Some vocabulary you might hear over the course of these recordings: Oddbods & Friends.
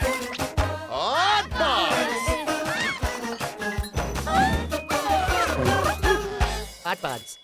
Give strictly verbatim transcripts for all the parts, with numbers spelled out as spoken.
Oddbods! Oddbods. Yeah.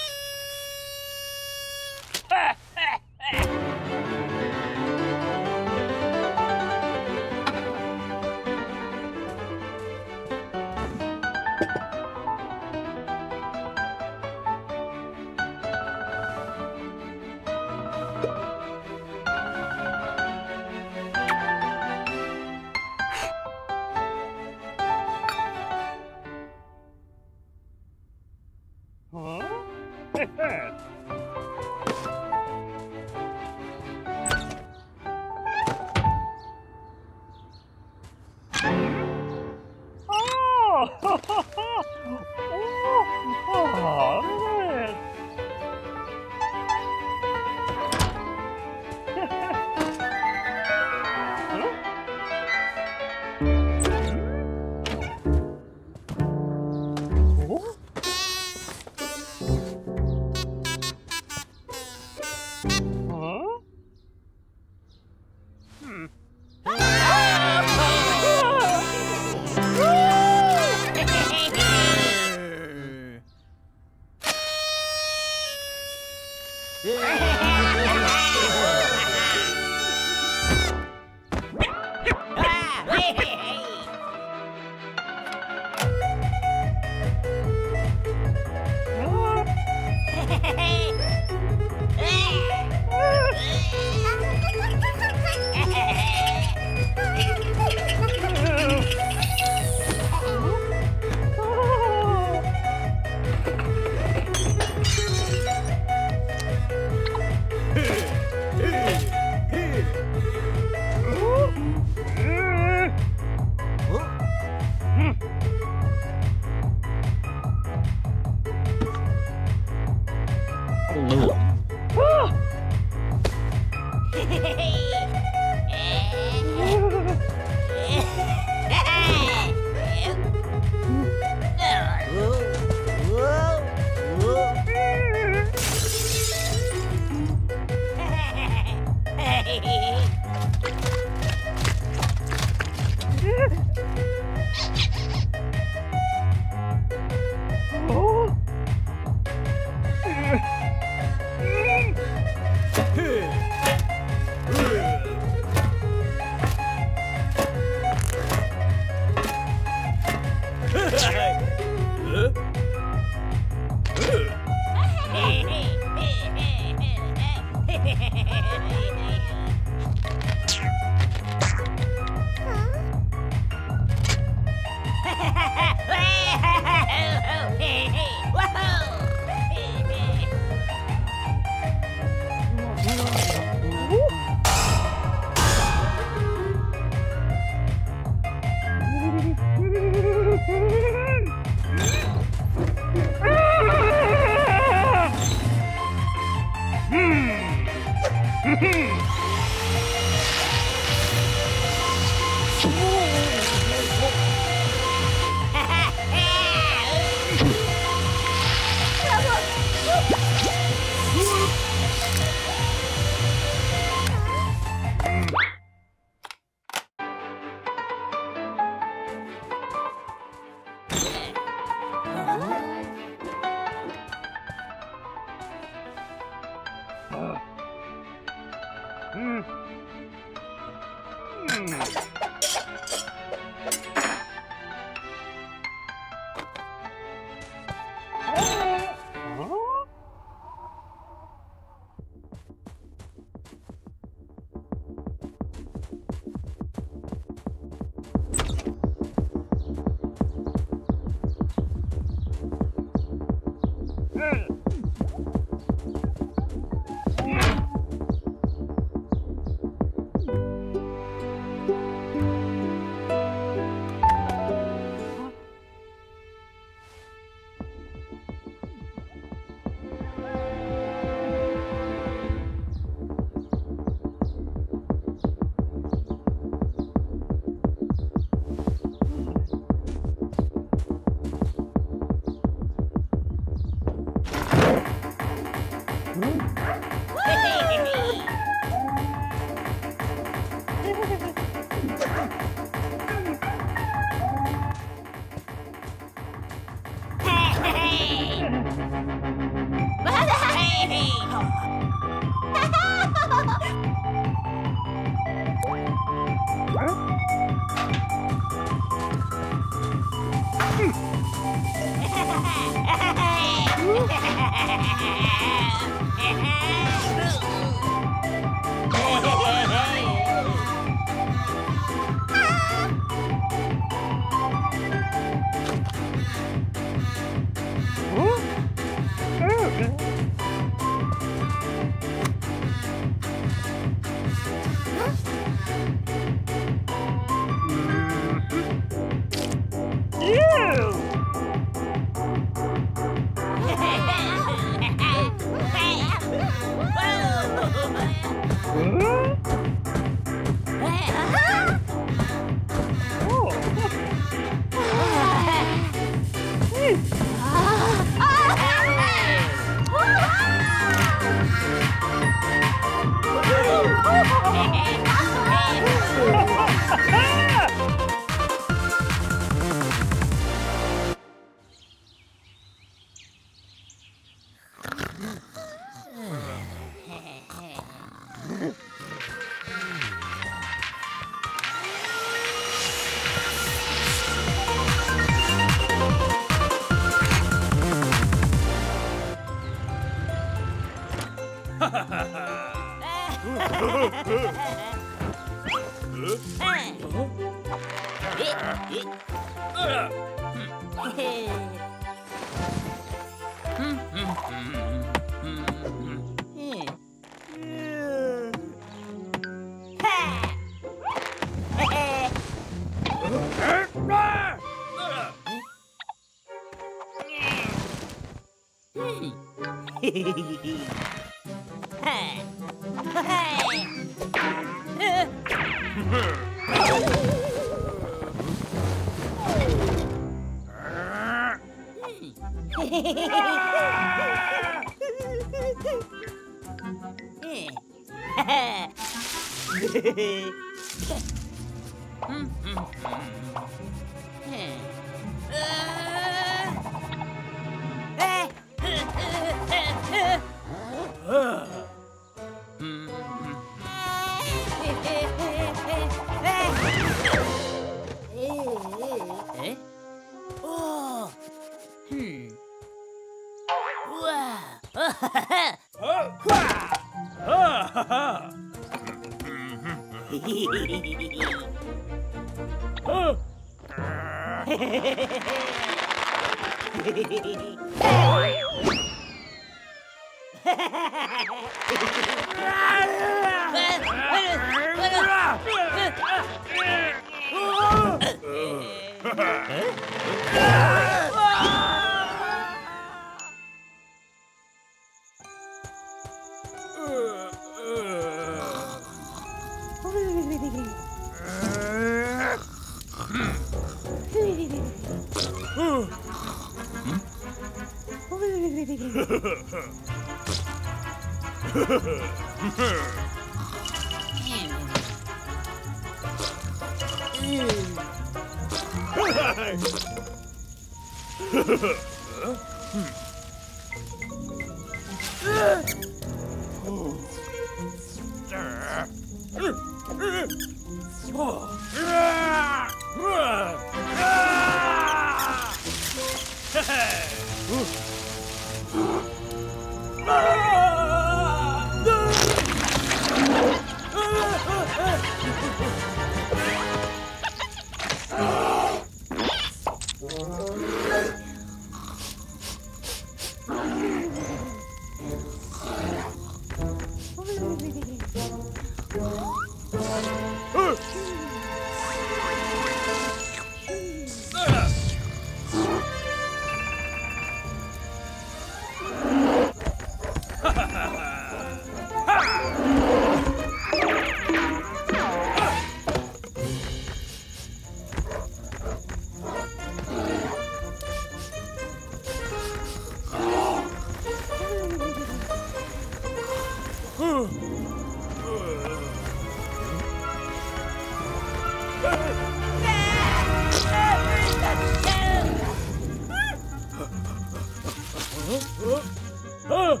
Oh!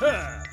Hey!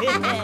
Oh!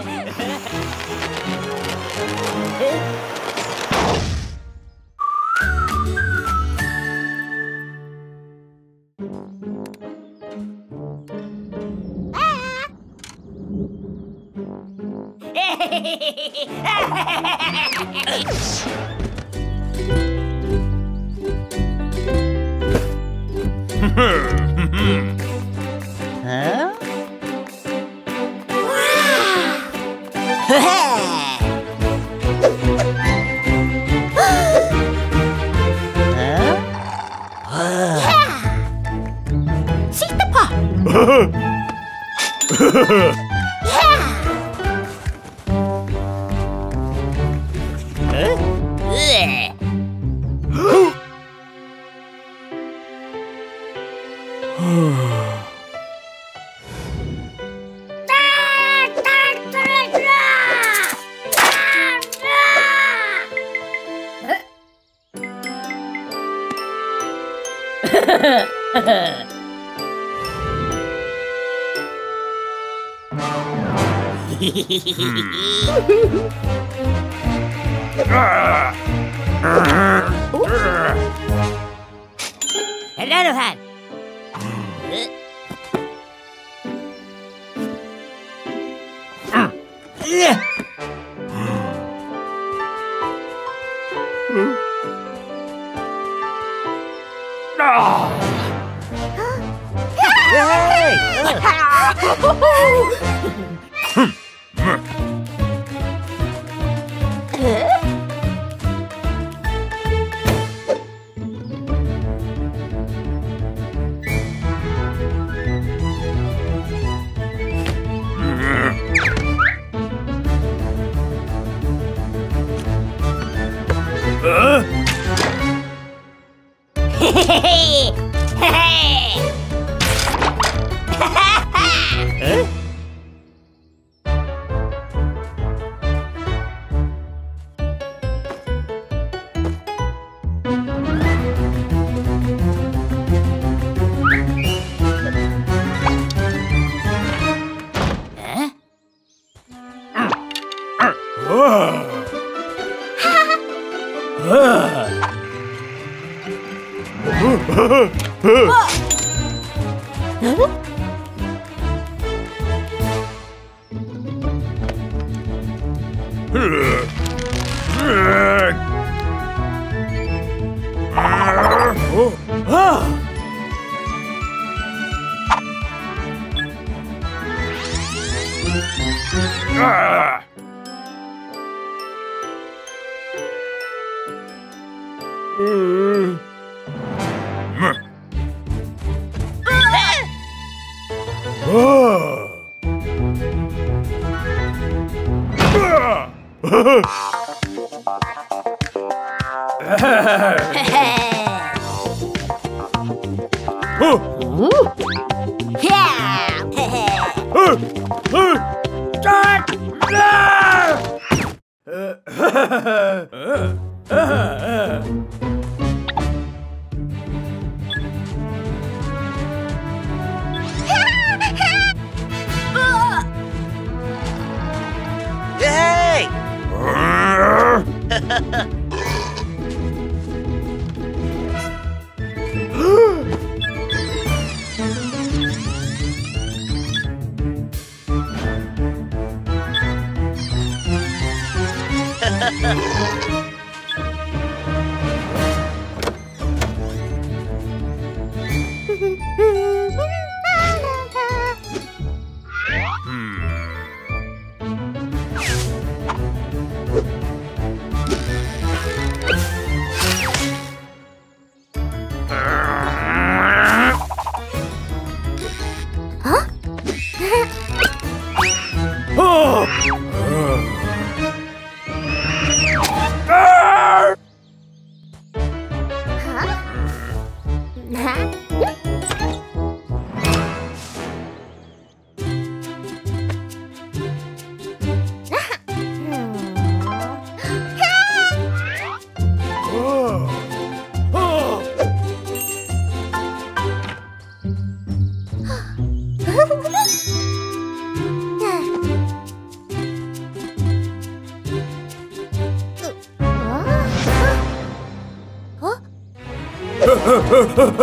Who?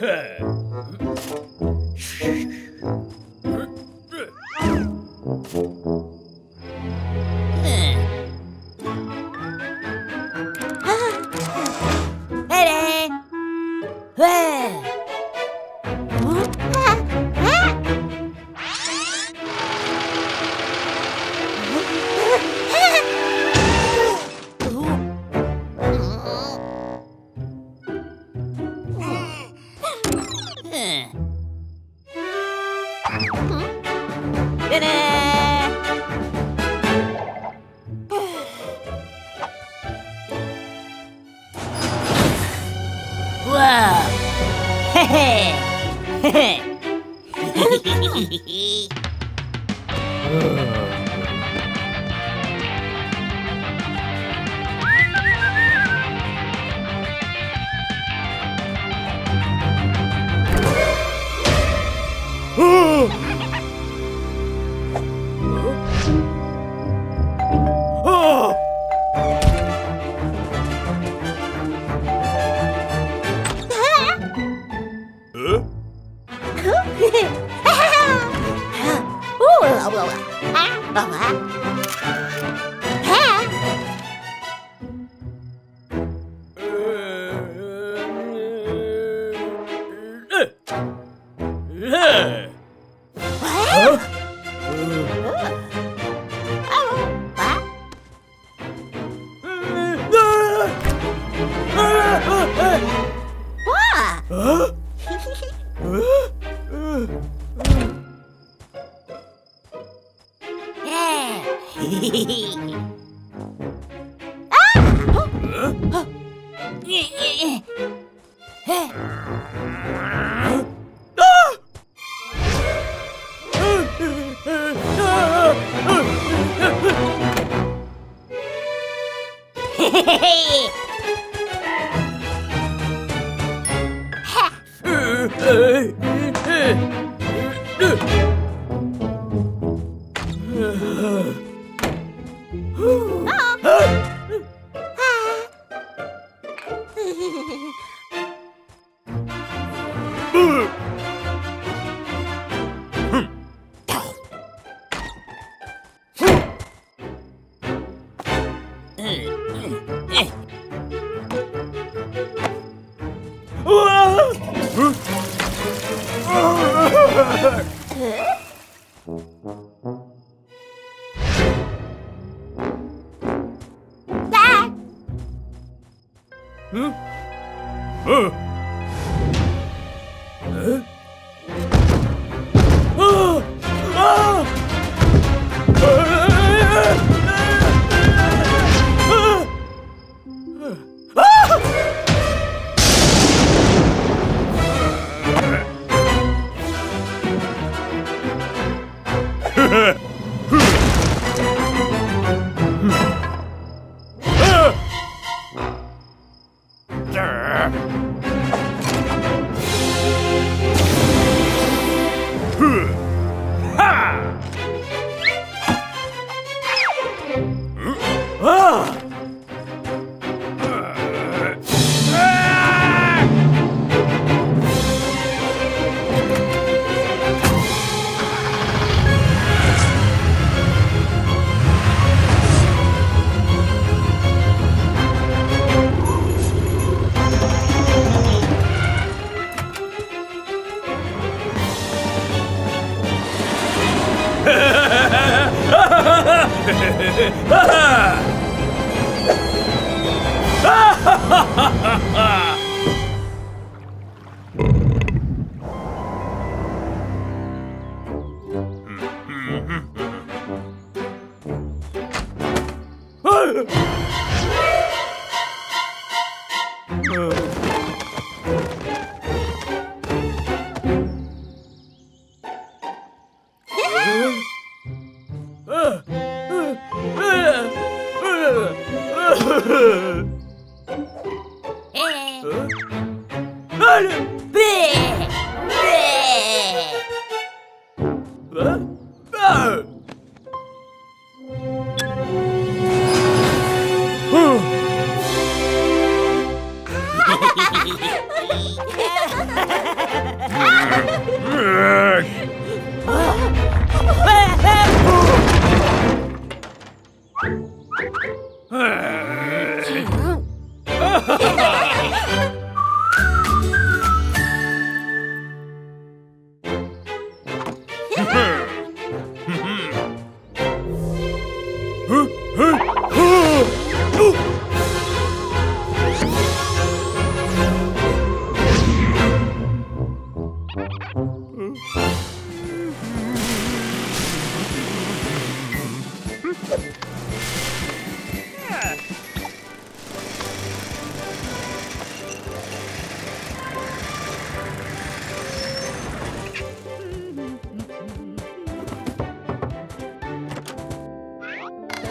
Ha ha ha! 아!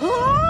Oh!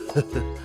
흐흐